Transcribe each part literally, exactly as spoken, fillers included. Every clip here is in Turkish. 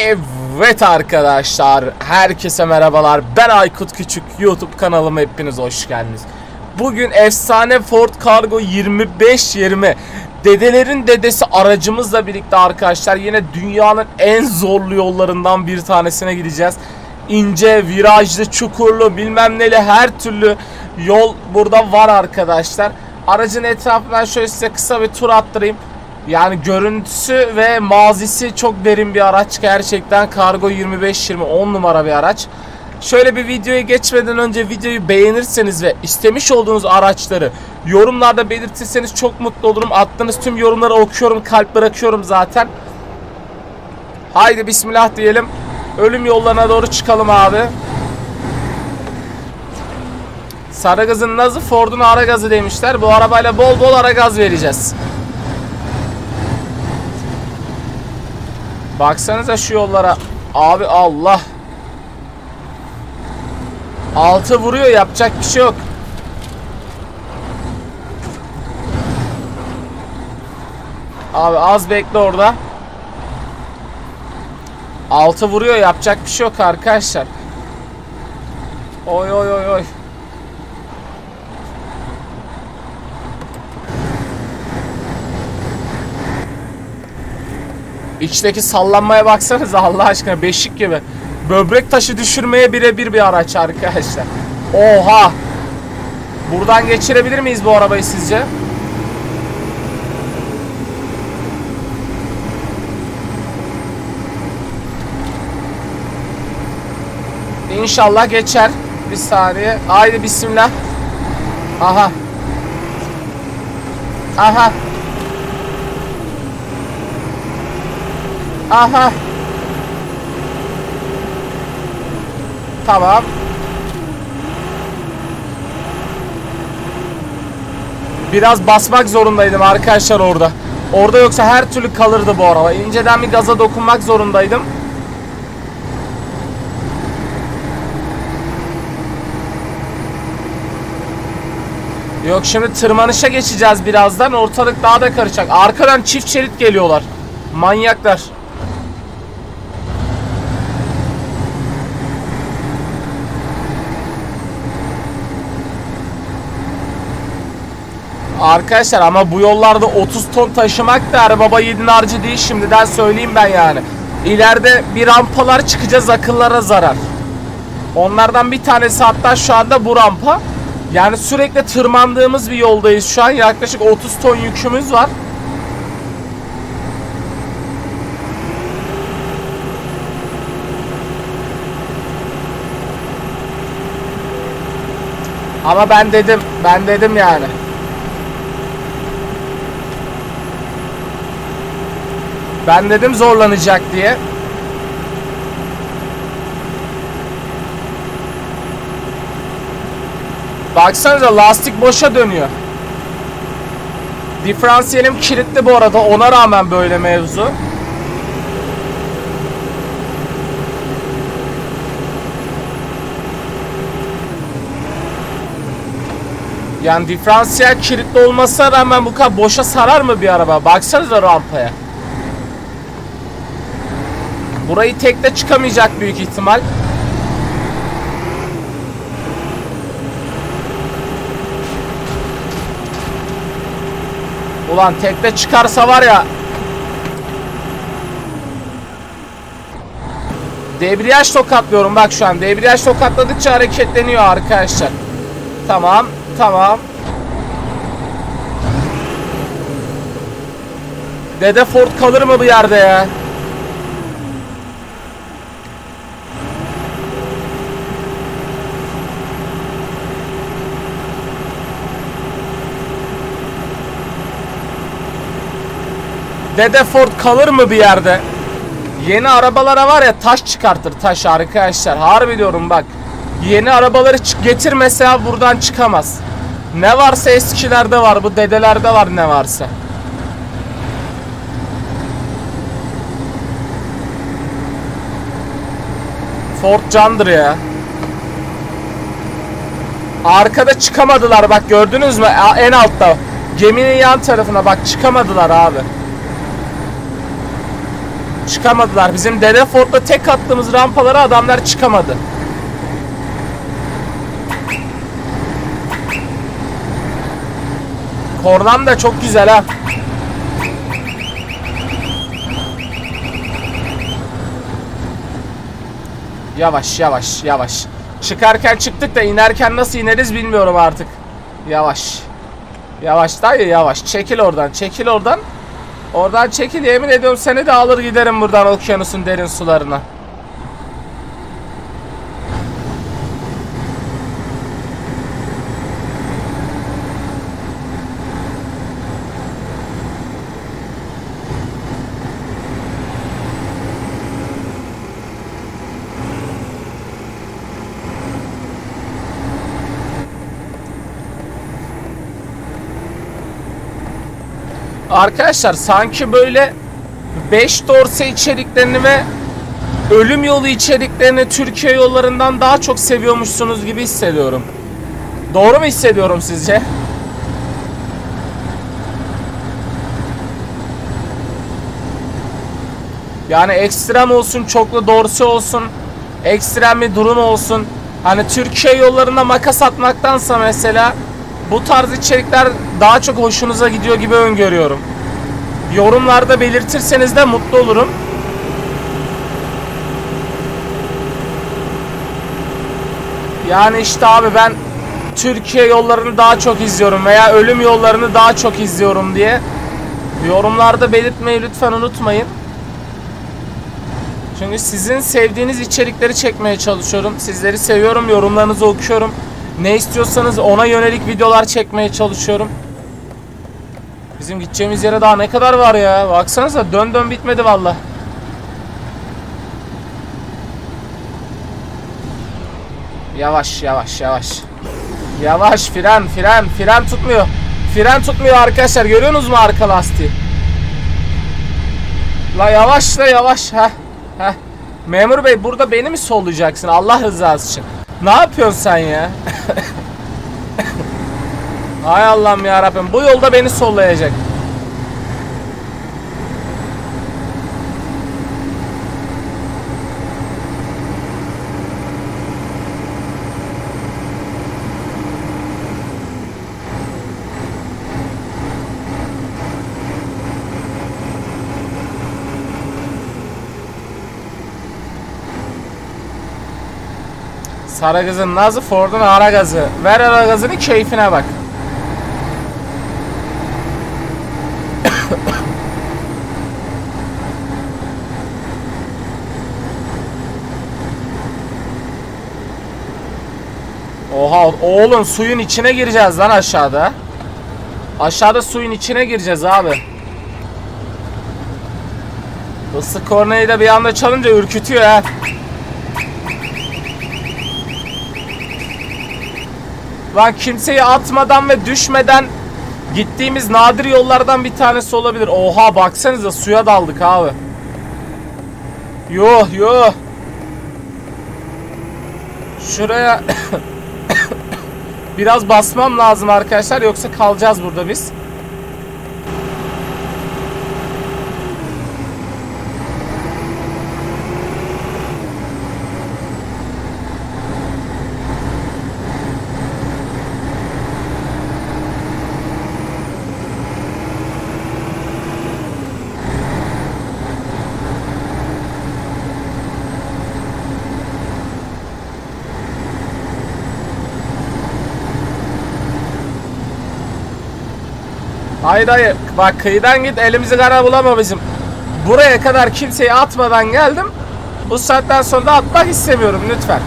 Evet arkadaşlar, herkese merhabalar. Ben Aykut Küçük, YouTube kanalıma hepiniz hoş geldiniz. Bugün efsane Ford Cargo yirmi beş yirmi dedelerin dedesi aracımızla birlikte arkadaşlar yine dünyanın en zorlu yollarından bir tanesine gideceğiz. İnce, virajlı, çukurlu, bilmem neli her türlü yol burada var arkadaşlar. Aracın etrafından şöyle size kısa bir tur attırayım. Yani görüntüsü ve mazisi çok derin bir araç. Gerçekten Cargo yirmi beş yirmi on numara bir araç. Şöyle bir videoya geçmeden önce videoyu beğenirseniz ve istemiş olduğunuz araçları yorumlarda belirtirseniz çok mutlu olurum. Attığınız tüm yorumları okuyorum, kalp bırakıyorum zaten. Haydi bismillah diyelim. Ölüm yollarına doğru çıkalım abi. Saragaz'ın nazı Ford'un aragazı demişler. Bu arabayla bol bol aragaz vereceğiz. Baksanıza şu yollara. Abi Allah. Altı vuruyor, yapacak bir şey yok. Abi az bekle orada. Altı vuruyor, yapacak bir şey yok arkadaşlar. Oy oy oy oy. İçteki sallanmaya baksanıza Allah aşkına, beşik gibi. Böbrek taşı düşürmeye birebir bir araç arkadaşlar. Oha! Buradan geçirebilir miyiz bu arabayı sizce? İnşallah geçer. Bir saniye. Haydi bismillah. Aha. Aha. Aha. Tamam. Biraz basmak zorundaydım arkadaşlar orada. Orada yoksa her türlü kalırdı bu araba. İnceden bir gaza dokunmak zorundaydım. Yok, şimdi tırmanışa geçeceğiz birazdan. Ortalık daha da karışacak. Arkadan çift şerit geliyorlar. Manyaklar. Arkadaşlar ama bu yollarda otuz ton taşımak da arababa yedin harcı değil, şimdiden söyleyeyim ben yani. İleride bir rampalar çıkacağız, akıllara zarar. Onlardan bir tanesi hatta şu anda bu rampa. Yani sürekli tırmandığımız bir yoldayız şu an. Yaklaşık otuz ton yükümüz var. Ama ben dedim, ben dedim yani. Ben dedim zorlanacak diye. Baksanıza lastik boşa dönüyor. Diferansiyelim kilitli bu arada, ona rağmen böyle mevzu. Yani diferansiyel kilitli olmasına rağmen bu kadar boşa sarar mı bir araba? Baksanıza rampaya. Burayı tekte çıkamayacak büyük ihtimal. Ulan tekte çıkarsa var ya. Debriyaj tokatlıyorum bak şu an. Debriyaj tokatladıkça hareketleniyor arkadaşlar. Tamam, tamam. Dede Ford kalır mı bu yerde ya? Dede Ford kalır mı bir yerde? Yeni arabalara var ya taş çıkartır taş arkadaşlar. Harbi diyorum bak. Yeni arabaları getir mesela, buradan çıkamaz. Ne varsa eskilerde var, bu dedelerde var ne varsa. Ford candır ya. Arkada çıkamadılar bak, gördünüz mü? En altta. Geminin yan tarafına bak, çıkamadılar abi. Çıkamadılar. Bizim dede Ford'da tek attığımız rampalara adamlar çıkamadı. Kornam da çok güzel ha. Yavaş yavaş yavaş. Çıkarken çıktık da inerken nasıl ineriz bilmiyorum artık. Yavaş. Yavaş dayı yavaş. Çekil oradan, çekil oradan. Oradan çekil, yemin ediyorum seni de alır giderim buradan okyanusun derin sularına. Arkadaşlar sanki böyle beş dorse içeriklerini ve ölüm yolu içeriklerini Türkiye yollarından daha çok seviyormuşsunuz gibi hissediyorum. Doğru mu hissediyorum sizce? Yani ekstrem olsun, çoklu dorse olsun, ekstrem bir durum olsun. Hani Türkiye yollarında makas atmaktansa mesela... Bu tarz içerikler daha çok hoşunuza gidiyor gibi öngörüyorum. Yorumlarda belirtirseniz de mutlu olurum. Yani işte abi ben Türkiye yollarını daha çok izliyorum veya ölüm yollarını daha çok izliyorum diye yorumlarda belirtmeyi lütfen unutmayın. Çünkü sizin sevdiğiniz içerikleri çekmeye çalışıyorum. Sizleri seviyorum, yorumlarınızı okuyorum. Ne istiyorsanız ona yönelik videolar çekmeye çalışıyorum. Bizim gideceğimiz yere daha ne kadar var ya. Baksanıza dön dön bitmedi valla. Yavaş yavaş yavaş. Yavaş fren fren fren tutmuyor. Fren tutmuyor arkadaşlar, görüyorsunuz mu arka lastiği? La yavaş la yavaş. Heh, heh. Memur bey burada beni mi sollayacaksın Allah rızası için? Ne yapıyorsun sen ya? Hay Allah'ım ya Rabbim. Bu yolda beni sollayacak. Saragaz'ın nazı, Ford'un ara gazı. Ver ara gazını, keyfine bak. Oha oğlum, suyun içine gireceğiz lan aşağıda. Aşağıda suyun içine gireceğiz abi. Islık kornayı da bir anda çalınca ürkütüyor ha. Lan kimseyi atmadan ve düşmeden gittiğimiz nadir yollardan bir tanesi olabilir. Oha baksanıza suya daldık abi. Yuh yuh. Şuraya biraz basmam lazım arkadaşlar, yoksa kalacağız burada biz. Hayır hayır. Bak kıyıdan git, elimizi kara bulama bizim. Buraya kadar kimseyi atmadan geldim. Bu saatten sonra da atmak istemiyorum lütfen.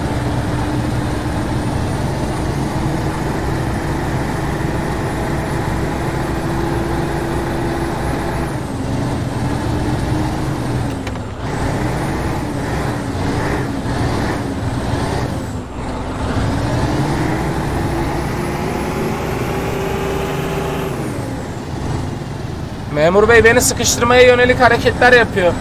Memur bey beni sıkıştırmaya yönelik hareketler yapıyor.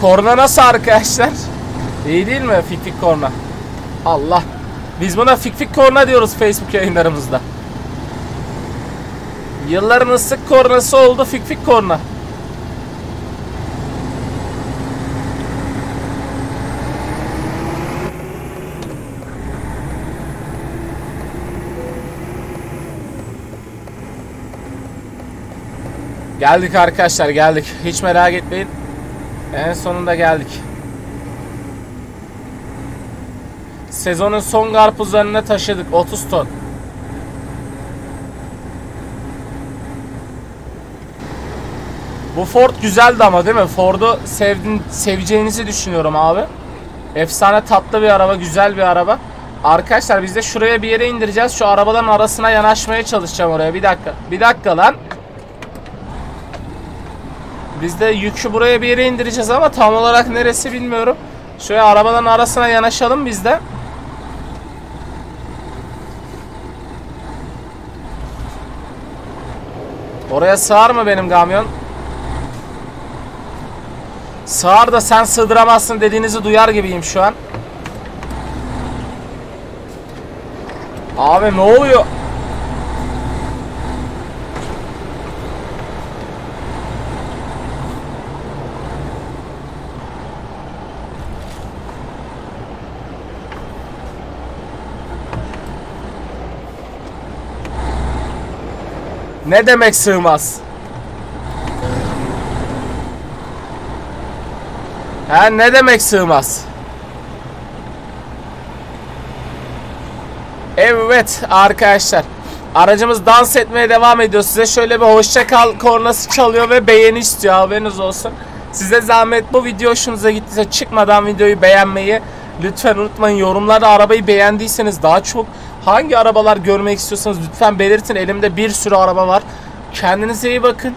Korna nasıl arkadaşlar? İyi değil mi? Fik fik korna. Allah. Biz buna fik fik korna diyoruz Facebook yayınlarımızda. Yılların ıslık kornası oldu fik fik korna. Geldik arkadaşlar, geldik. Hiç merak etmeyin. En sonunda geldik. Sezonun son karpuzlarını taşıdık. otuz ton. Bu Ford güzeldi ama, değil mi? Ford'u sevdin, seveceğinizi düşünüyorum abi. Efsane tatlı bir araba. Güzel bir araba. Arkadaşlar biz de şuraya bir yere indireceğiz. Şu arabaların arasına yanaşmaya çalışacağım oraya. Bir dakika. Bir dakika lan. Biz de yükü buraya bir yere indireceğiz ama tam olarak neresi bilmiyorum. Şöyle arabaların arasına yanaşalım biz de. Oraya sığar mı benim kamyon? Sığar da sen sığdıramazsın dediğinizi duyar gibiyim şu an. Abi ne oluyor? Ne demek sığmaz? Ha, ne demek sığmaz? Evet arkadaşlar, aracımız dans etmeye devam ediyor. Size şöyle bir hoşça kal kornası çalıyor ve beğeni istiyor, haberiniz olsun. Size zahmet, bu video hoşunuza gittiyse çıkmadan videoyu beğenmeyi lütfen unutmayın. Yorumlarda arabayı beğendiyseniz, daha çok hangi arabalar görmek istiyorsanız lütfen belirtin. Elimde bir sürü araba var. Kendinize iyi bakın.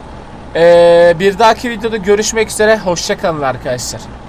Ee, bir dahaki videoda görüşmek üzere. Hoşça kalın arkadaşlar.